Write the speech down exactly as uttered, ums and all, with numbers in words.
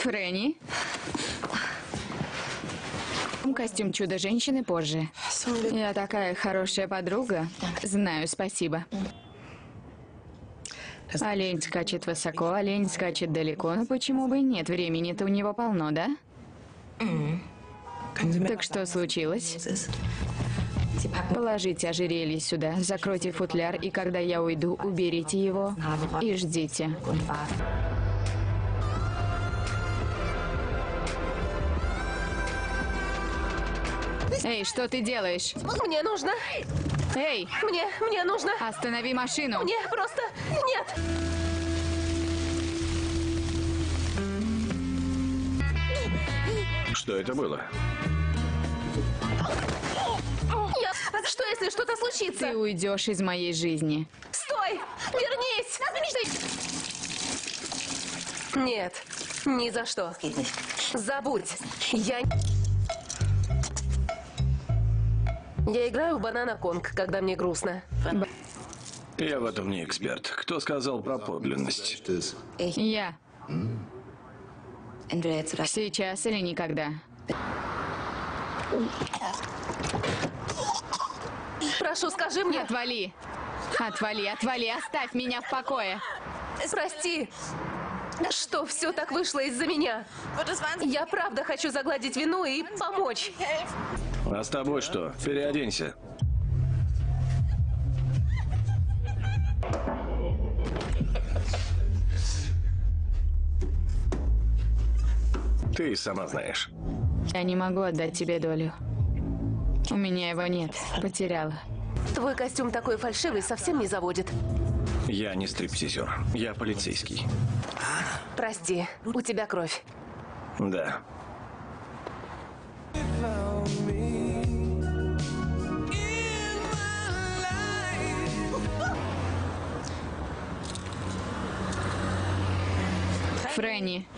Фрэнни. Костюм Чудо-женщины позже. Я такая хорошая подруга. Знаю, спасибо. Олень скачет высоко, олень скачет далеко. Но почему бы и нет? Времени-то у него полно, да? Так что случилось? Положите ожерелье сюда, закройте футляр, и когда я уйду, уберите его и ждите. Эй, что ты делаешь? Мне нужно. Эй! Мне, мне нужно. Останови машину. Мне просто... Нет! Что это было? Я... Что, если что-то случится? Ты уйдешь из моей жизни. Стой! Вернись! Нет, ни за что. Забудь. Я... Я играю в Банана Конг, когда мне грустно. Я в этом не эксперт. Кто сказал про подлинность? Я. Сейчас или никогда. Прошу, скажи мне. Отвали. Отвали, отвали, оставь меня в покое. Прости, что все так вышло из-за меня. Я правда хочу загладить вину и помочь. А с тобой что? Переоденься. Ты сама знаешь. Я не могу отдать тебе долю. У меня его нет. Потеряла. Твой костюм такой фальшивый, совсем не заводит. Я не стриптизер. Я полицейский. Прости, у тебя кровь. Да. Фрэнни.